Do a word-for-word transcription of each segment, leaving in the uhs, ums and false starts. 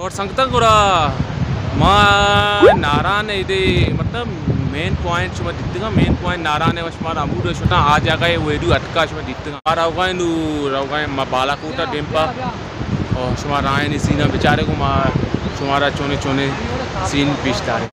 और संगतपुरा मां नारायण इधे मतलब मेन पॉइंट शुमा दित्तगा मेन पॉइंट नारायण है वश मार अमूर शोटा आ जागा ये वेडियो अटका शुमा दित्तगा आ रावगा है नू रावगा है मां बालाकोटा डेम्पा और शुमा रायन इसी ना बेचारे को मां शुमारा चोने चोने सीन पिछता है।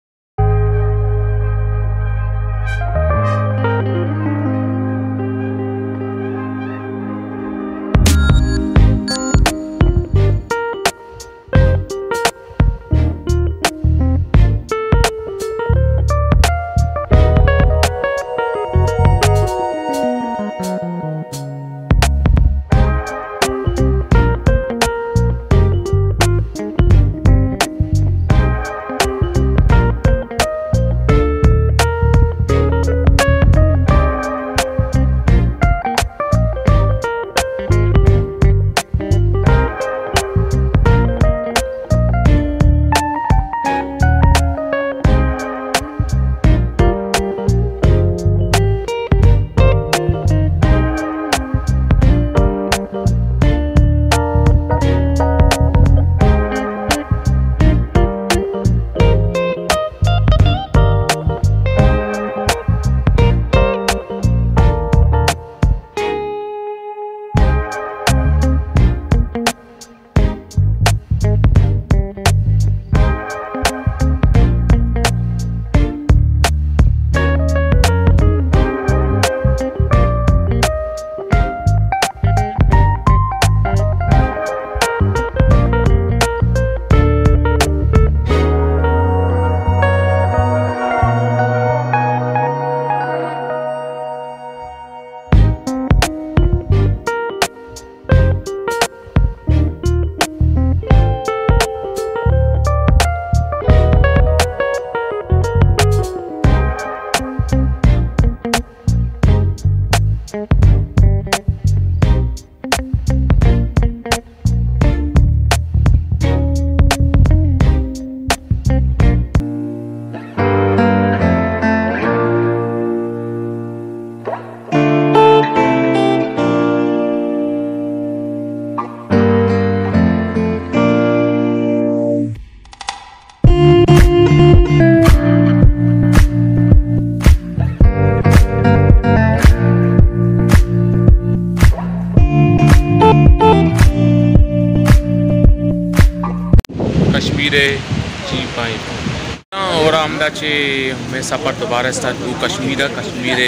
और हमें सफ़र दोबारा स्टार्ट हूँ कश्मीर कश्मीर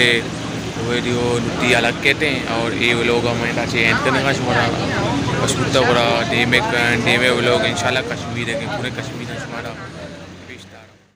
वेडियो नुटी अलग कहते हैं और ये लोग हमें एंतरा डे में डे में वो लोग इंशाल्लाह कश्मीर है पूरे कश्मीर हमारा